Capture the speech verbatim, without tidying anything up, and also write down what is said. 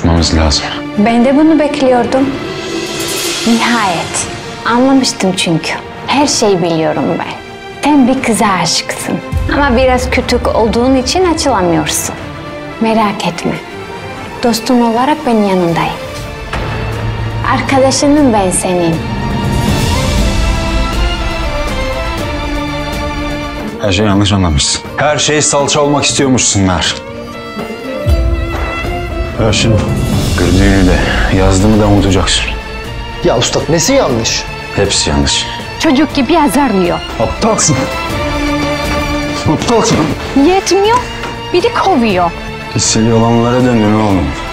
konuşmamız lazım. Ben de bunu bekliyordum. Nihayet. Anlamıştım çünkü. Her şeyi biliyorum ben. Sen bir kıza aşıksın. Ama biraz kütük olduğun için açılamıyorsun. Merak etme. Dostun olarak ben yanındayım. Arkadaşınım ben senin. Her şeyi yanlış anlamışsın. Her şey salça olmak istiyormuşsunlar. Ver şunu. Gördüğünü de, yazdığımı da unutacaksın. Ya usta, nesi yanlış? Hepsi yanlış. Çocuk gibi yazarmıyor. Aptalsın. Aptalsın. Yetmiyor, biri kovuyor. Liseli olanlara döndün oğlum.